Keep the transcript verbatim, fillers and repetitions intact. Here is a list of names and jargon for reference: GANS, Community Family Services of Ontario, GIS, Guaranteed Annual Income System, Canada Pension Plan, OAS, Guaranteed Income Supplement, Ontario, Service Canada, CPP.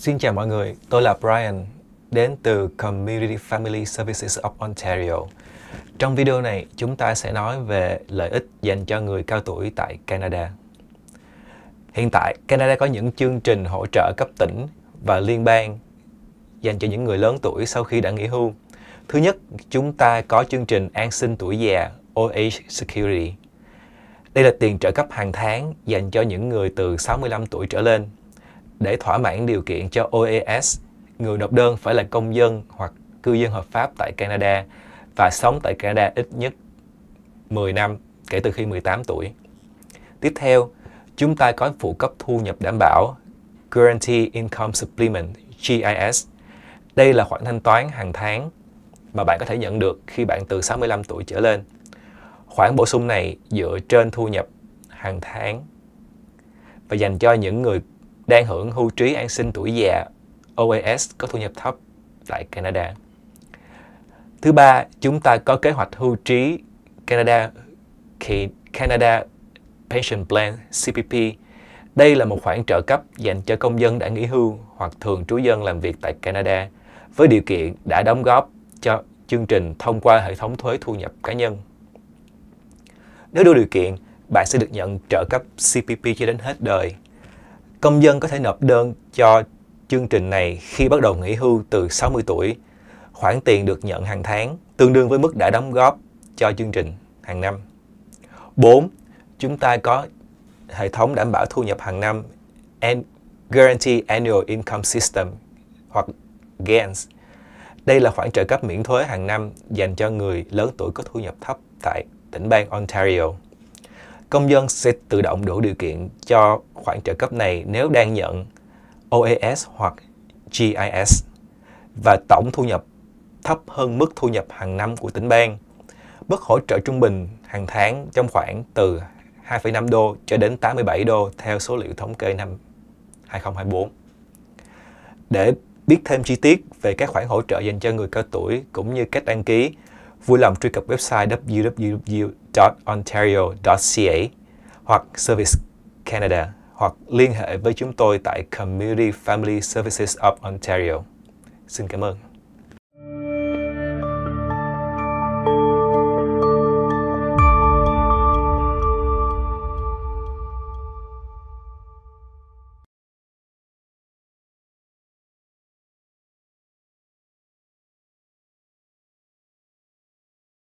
Xin chào mọi người, tôi là Brian, đến từ Community Family Services of Ontario. Trong video này, chúng ta sẽ nói về lợi ích dành cho người cao tuổi tại Canada. Hiện tại, Canada có những chương trình hỗ trợ cấp tỉnh và liên bang dành cho những người lớn tuổi sau khi đã nghỉ hưu. Thứ nhất, chúng ta có chương trình an sinh tuổi già O A S Security. Đây là tiền trợ cấp hàng tháng dành cho những người từ sáu mươi lăm tuổi trở lên. Để thỏa mãn điều kiện cho O A S, người nộp đơn phải là công dân hoặc cư dân hợp pháp tại Canada và sống tại Canada ít nhất mười năm kể từ khi mười tám tuổi. Tiếp theo, chúng ta có phụ cấp thu nhập đảm bảo Guaranteed Income Supplement G I S. Đây là khoản thanh toán hàng tháng mà bạn có thể nhận được khi bạn từ sáu mươi lăm tuổi trở lên. Khoản bổ sung này dựa trên thu nhập hàng tháng và dành cho những người đang hưởng hưu trí an sinh tuổi già O A S có thu nhập thấp tại Canada. Thứ ba, chúng ta có kế hoạch hưu trí Canada Canada Pension Plan C P P. Đây là một khoản trợ cấp dành cho công dân đã nghỉ hưu hoặc thường trú dân làm việc tại Canada với điều kiện đã đóng góp cho chương trình thông qua hệ thống thuế thu nhập cá nhân. Nếu đủ điều kiện, bạn sẽ được nhận trợ cấp C P P cho đến hết đời. Công dân có thể nộp đơn cho chương trình này khi bắt đầu nghỉ hưu từ sáu mươi tuổi. Khoản tiền được nhận hàng tháng tương đương với mức đã đóng góp cho chương trình hàng năm. bốn. Chúng ta có hệ thống đảm bảo thu nhập hàng năm Guaranteed Annual Income System hoặc G A N S. Đây là khoản trợ cấp miễn thuế hàng năm dành cho người lớn tuổi có thu nhập thấp tại tỉnh bang Ontario. Công dân sẽ tự động đủ điều kiện cho khoản trợ cấp này nếu đang nhận O A S hoặc G I S và tổng thu nhập thấp hơn mức thu nhập hàng năm của tỉnh bang. Mức hỗ trợ trung bình hàng tháng trong khoảng từ hai phẩy năm đô cho đến tám mươi bảy đô theo số liệu thống kê năm hai không hai tư. Để biết thêm chi tiết về các khoản hỗ trợ dành cho người cao tuổi cũng như cách đăng ký, vui lòng truy cập website w w w chấm ontario chấm c a hoặc Service Canada hoặc liên hệ với chúng tôi tại Community Family Services of Ontario. Xin cảm ơn.